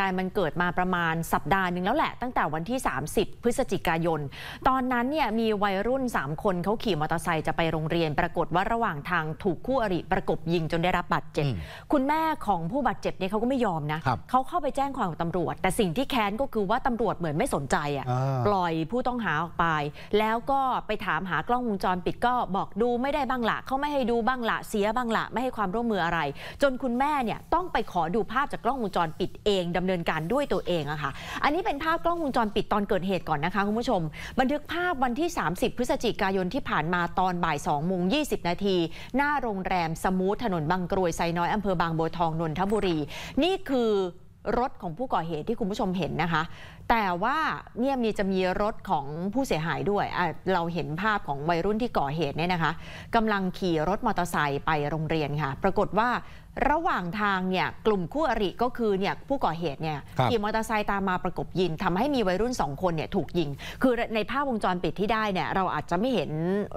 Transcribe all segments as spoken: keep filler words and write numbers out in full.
การณ์มันเกิดมาประมาณสัปดาห์หนึ่งแล้วแหละตั้งแต่วันที่สามสิบพฤศจิกายนตอนนั้นเนี่ยมีวัยรุ่นสามคนเขาขี่มอเตอร์ไซค์จะไปโรงเรียนปรากฏว่าระหว่างทางถูกคู่อริประกบยิงจนได้รับบาดเจ็บคุณแม่ของผู้บาดเจ็บเนี่ยเขาก็ไม่ยอมนะเขาเข้าไปแจ้งความกับตำรวจแต่สิ่งที่แค้นก็คือว่าตำรวจเหมือนไม่สนใจอ่ะปล่อยผู้ต้องหาออกไปแล้วก็ไปถามหากล้องวงจรปิดก็บอกดูไม่ได้บ้างละเขาไม่ให้ดูบ้างละเสียบ้างละไม่ให้ความร่วมมืออะไรจนคุณแม่เนี่ยต้องไปขอดูภาพจากกล้องวงจรปิดเองดำเนินการด้วยตัวเองอะค่ะอันนี้เป็นภาพกล้องวงจรปิดตอนเกิดเหตุก่อนนะคะคุณผู้ชมบันทึกภาพวันที่สามสิบพฤศจิกายนที่ผ่านมาตอนบ่ายสองโมงยี่สิบนาทีหน้าโรงแรมสมูทถนนบางกรวยไซน้อยอำเภอบางบัวทองนนทบุรีนี่คือรถของผู้ก่อเหตุที่คุณผู้ชมเห็นนะคะแต่ว่าเนี่ยมีจะมีรถของผู้เสียหายด้วยเราเห็นภาพของวัยรุ่นที่ก่อเหตุเนี่ยนะคะกำลังขี่รถมอเตอร์ไซค์ไปโรงเรียนค่ะปรากฏว่าระหว่างทางเนี่ยกลุ่มคู่อริก็คือเนี่ยผู้ก่อเหตุเนี่ยขี่มอเตอร์ไซค์ตามมาประกบยิงทำให้มีวัยรุ่นสองคนเนี่ยถูกยิงคือในภาพวงจรปิดที่ได้เนี่ยเราอาจจะไม่เห็น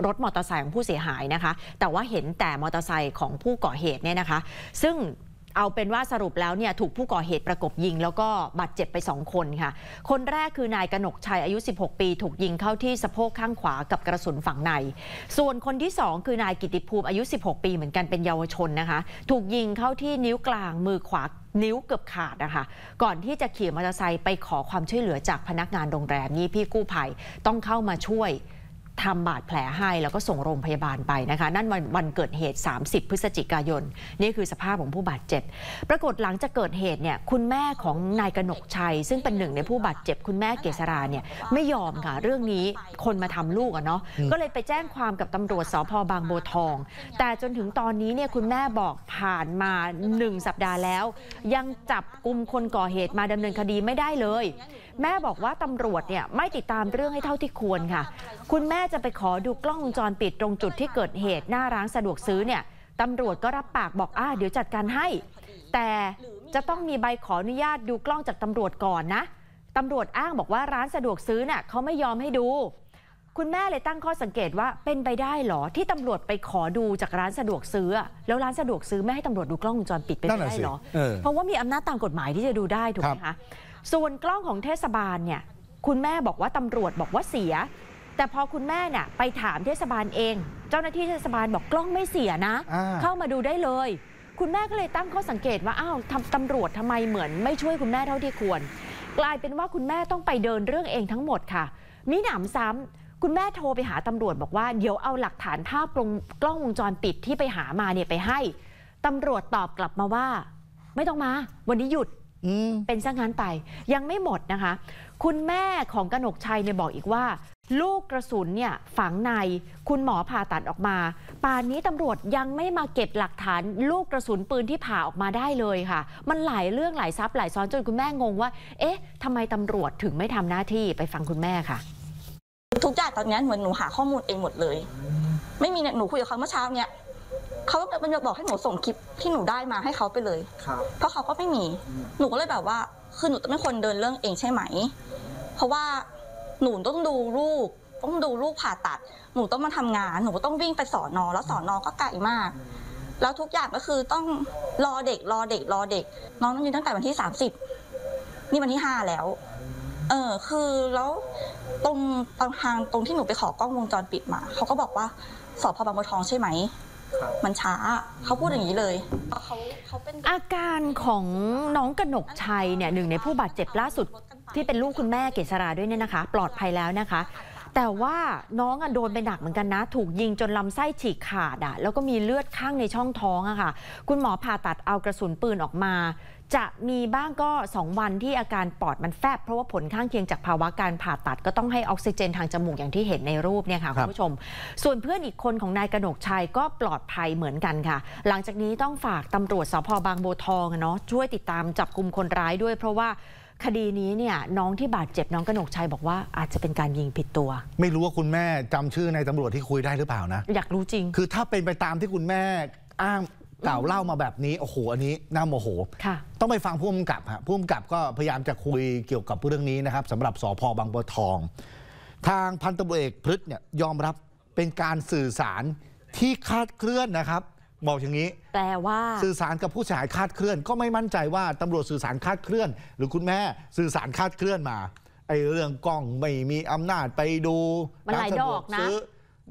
รถมอเตอร์ไซค์ของผู้เสียหายนะคะแต่ว่าเห็นแต่มอเตอร์ไซค์ของผู้ก่อเหตุเนี่ยนะคะซึ่งเอาเป็นว่าสรุปแล้วเนี่ยถูกผู้ก่อเหตุประกบยิงแล้วก็บาดเจ็บไปสองคนค่ะคนแรกคือนายกนกชัยอายุสิบหกปีถูกยิงเข้าที่สะโพกข้างขวากับกระสุนฝังในส่วนคนที่สองคือนายกิติภูมิอายุสิบหกปีเหมือนกันเป็นเยาวชนนะคะถูกยิงเข้าที่นิ้วกลางมือขวานิ้วเกือบขาดนะคะก่อนที่จะขี่มอเตอร์ไซค์ไปขอความช่วยเหลือจากพนักงานโรงแรมนี่พี่กู้ภัยต้องเข้ามาช่วยทำบาดแผลให้แล้วก็ส่งโรงพยาบาลไปนะคะนั่นวันวันเกิดเหตุสามสิบพฤศจิกายนนี่คือสภาพของผู้บาดเจ็บปรากฏหลังจากเกิดเหตุเนี่ยคุณแม่ของนายกนกชัยซึ่งเป็นหนึ่งในผู้บาดเจ็บคุณแม่เกษราเนี่ยไม่ยอมค่ะเรื่องนี้คนมาทำลูกอะเนาะก็เลยไปแจ้งความกับตำรวจสภ.บางบัวทองแต่จนถึงตอนนี้เนี่ยคุณแม่บอกผ่านมาหนึ่งสัปดาห์แล้วยังจับกุมคนก่อเหตุมาดำเนินคดีไม่ได้เลยแม่บอกว่าตำรวจเนี่ยไม่ติดตามเรื่องให้เท่าที่ควรค่ะคุณแม่จะไปขอดูกล้องวงจรปิดตรงจุดที่เกิดเหตุหน้าร้านสะดวกซื้อเนี่ยตำรวจก็รับปากบอกอ่าเดี๋ยวจัดการให้แต่จะต้องมีใบขออนุญาตดูกล้องจากตำรวจก่อนนะตำรวจอ้างบอกว่าร้านสะดวกซื้อเนี่ยเขาไม่ยอมให้ดูคุณแม่เลยตั้งข้อสังเกตว่าเป็นไปได้หรอที่ตำรวจไปขอดูจากร้านสะดวกซื้อแล้วร้านสะดวกซื้อไม่ให้ตำรวจดูกล้องวงจรปิดเป็นไปได้หรอเพราะว่ามีอำนาจตามกฎหมายที่จะดูได้ถูกไหมคะส่วนกล้องของเทศบาลเนี่ยคุณแม่บอกว่าตำรวจบอกว่าเสียแต่พอคุณแม่เนี่ยไปถามเทศบาลเองเจ้าหน้าที่เทศบาลบอกกล้องไม่เสียนะเข้ามาดูได้เลยคุณแม่ก็เลยตั้งข้อสังเกตว่าอ้าวตำรวจทำไมเหมือนไม่ช่วยคุณแม่เท่าที่ควรกลายเป็นว่าคุณแม่ต้องไปเดินเรื่องเองทั้งหมดค่ะมีหนำซ้ำคุณแม่โทรไปหาตำรวจบอกว่าเดี๋ยวเอาหลักฐานภาพกล้องวงจรปิดที่ไปหามาเนี่ยไปให้ตำรวจตอบกลับมาว่าไม่ต้องมาวันนี้หยุดเป็นซะงั้นไปยังไม่หมดนะคะคุณแม่ของกนกชัยเนี่ยบอกอีกว่าลูกกระสุนเนี่ยฝังในคุณหมอผ่าตัดออกมาป่านนี้ตำรวจยังไม่มาเก็บหลักฐานลูกกระสุนปืนที่ผ่าออกมาได้เลยค่ะมันหลายเรื่องหลายซับหลายซ้อนจนคุณแม่งงว่าเอ๊ะทำไมตำรวจถึงไม่ทำหน้าที่ไปฟังคุณแม่ค่ะทุกอย่างตอนนี้เหมือนหนูหาข้อมูลเองหมดเลยไม่มีหนูคุยกับเขาเมื่อเช้าเนี่ยเขาเป็นจะบอกให้หนูส่งคลิปที่หนูได้มาให้เขาไปเลยเพราะเขาก็ไม่มีหนูก็เลยแบบว่าคือหนูต้องเป็นคนเดินเรื่องเองใช่ไหมเพราะว่าหนูต้องดูลูกต้องดูลูกผ่าตัดหนูต้องมาทำงานหนูต้องวิ่งไปสอนอแล้วสอนอก็ไกลมากแล้วทุกอย่างก็คือต้องรอเด็กรอเด็กรอเด็กน้องนั่งยืนตั้งแต่วันที่สามสิบนี่วันที่ห้าแล้วเออคือแล้วตรงทางตรงที่หนูไปขอกล้องวงจรปิดมาเขาก็บอกว่าสภ.บางบัวทองใช่ไหมมันช้าเขาพูดอย่างนี้เลยอาการของน้องกนกชัยเนี่ยหนึ่งในผู้บาดเจ็บล่าสุดที่เป็นลูกคุณแม่เกษราด้วยเนี่ยนะคะปลอดภัยแล้วนะคะแต่ว่าน้องอ่ะโดนไปหนักเหมือนกันนะถูกยิงจนลำไส้ฉีกขาดอ่ะแล้วก็มีเลือดข้างในช่องท้องอะค่ะคุณหมอผ่าตัดเอากระสุนปืนออกมาจะมีบ้างก็สองวันที่อาการปอดมันแฟบเพราะว่าผลข้างเคียงจากภาวะการผ่าตัดก็ต้องให้ออกซิเจนทางจมูกอย่างที่เห็นในรูปเนี่ยค่ะคุณผู้ชมส่วนเพื่อนอีกคนของนายกนกชัยก็ปลอดภัยเหมือนกันค่ะหลังจากนี้ต้องฝากตำรวจสภ.บางบัวทองเนาะช่วยติดตามจับกุมคนร้ายด้วยเพราะว่าคดีนี้เนี่ยน้องที่บาดเจ็บน้องกนกชัยบอกว่าอาจจะเป็นการยิงผิดตัวไม่รู้ว่าคุณแม่จำชื่อในตำรวจที่คุยได้หรือเปล่านะอยากรู้จริงคือถ้าเป็นไปตามที่คุณแม่อ้างกล่าวเล่ามาแบบนี้โอ้โหอันนี้น่าโมโหต้องไปฟังผู้กำกับฮะผู้กำกับก็พยายามจะคุยเกี่ยวกับเรื่องนี้นะครับสำหรับสภ.บางบัวทองทางพันตำรวจเอกพฤษเนี่ยยอมรับเป็นการสื่อสารที่คลาดเคลื่อนนะครับ บอกอย่างนี้แปลว่าสื่อสารกับผู้เสียหายคาดเคลื่อนก็ไม่มั่นใจว่าตำรวจสื่อสารคาดเคลื่อนหรือคุณแม่สื่อสารคาดเคลื่อนมาไอ้เรื่องกล้องไม่มีอำนาจไปดูมันหลายดอกนะ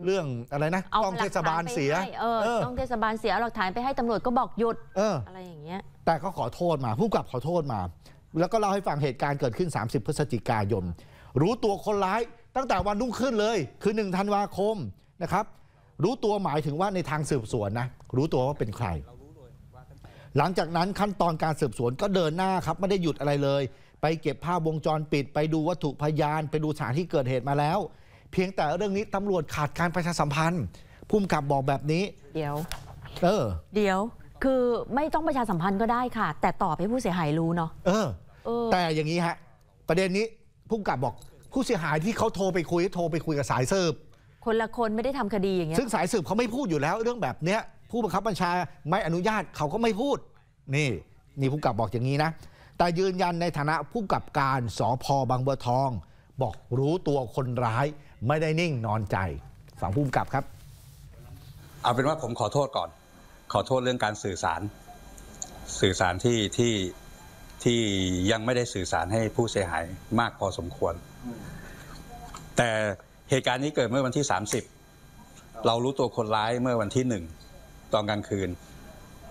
เรื่องอะไรนะกล้องเทศบาลเสียกล้องเทศบาลเสียหลักฐานไปให้ตำรวจก็บอกหยุดอะไรอย่างเงี้ยแต่ก็ขอโทษมาผู้กำกับขอโทษมาแล้วก็เล่าให้ฟังเหตุการณ์เกิดขึ้นสามสิบพฤศจิกายนรู้ตัวคนร้ายตั้งแต่วันรุ่งขึ้นเลยคือหนึ่งธันวาคมนะครับรู้ตัวหมายถึงว่าในทางสืบสวนนะรู้ตัวว่าเป็นใครหลังจากนั้นขั้นตอนการสืบสวนก็เดินหน้าครับไม่ได้หยุดอะไรเลยไปเก็บภาพวงจรปิดไปดูวัตถุพยานไปดูสถานที่เกิดเหตุมาแล้วเพียงแต่เรื่องนี้ตำรวจขาดการประชาสัมพันธ์ผู้กำกับบอกแบบนี้เดี๋ยวเออเดี๋ยวคือไม่ต้องประชาสัมพันธ์ก็ได้ค่ะแต่ตอบให้ผู้เสียหายรู้เนาะเออแต่อย่างนี้ฮะประเด็นนี้ผู้กำกับบอกผู้เสียหายที่เขาโทรไปคุยโทรไปคุยกับสายสืบคนละคนไม่ได้ทำคดีอย่างเงี้ยซึ่งสายสืบเขาไม่พูดอยู่แล้วเรื่องแบบเนี้ยผู้บังคับบัญชาไม่อนุญาตเขาก็ไม่พูดนี่นี่ผู้กำกับบอกอย่างนี้นะแต่ยืนยันในฐานะผู้กำกับการสภ.บางบัวทองบอกรู้ตัวคนร้ายไม่ได้นิ่งนอนใจฝั่งผู้กำกับครับเอาเป็นว่าผมขอโทษก่อนขอโทษเรื่องการสื่อสารสื่อสารที่ที่ที่ยังไม่ได้สื่อสารให้ผู้เสียหายมากพอสมควรแต่เหตุการณ์นี้เกิดเมื่อวันที่สามสิบเรารู้ตัวคนร้ายเมื่อวันที่หนึ่งตอนกลางคืน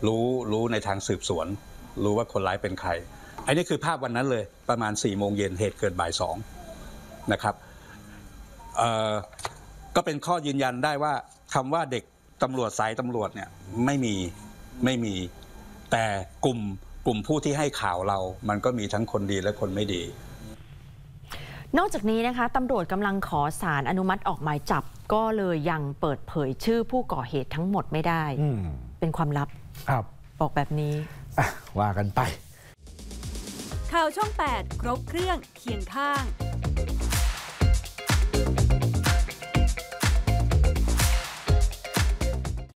รู้รู้ในทางสืบสวนรู้ว่าคนร้ายเป็นใครอันนี้คือภาพวันนั้นเลยประมาณสี่โมงเย็นเหตุเกิดบ่ายสองนะครับก็เป็นข้อยืนยันได้ว่าคำว่าเด็กตำรวจสายตำรวจเนี่ยไม่มีไม่มีแต่กลุ่มกลุ่มผู้ที่ให้ข่าวเรามันก็มีทั้งคนดีและคนไม่ดีนอกจากนี้นะคะตำรวจกำลังขอศาลอนุมัติออกหมายจับก็เลยยังเปิดเผยชื่อผู้ก่อเหตุทั้งหมดไม่ได้เป็นความลับครับบอกแบบนี้ว่ากันไปข่าวช่องแปดครบเครื่องเคียงข้าง